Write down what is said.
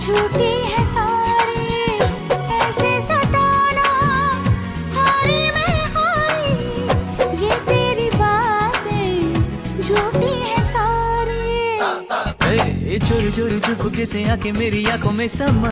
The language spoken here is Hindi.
झूठे हैं सारे ऐसे सताना हारी मैं हारी, ये तेरी बातें झूठी हैं सारी। चोरी चोरी चुपके से आके मेरी आंखों में समा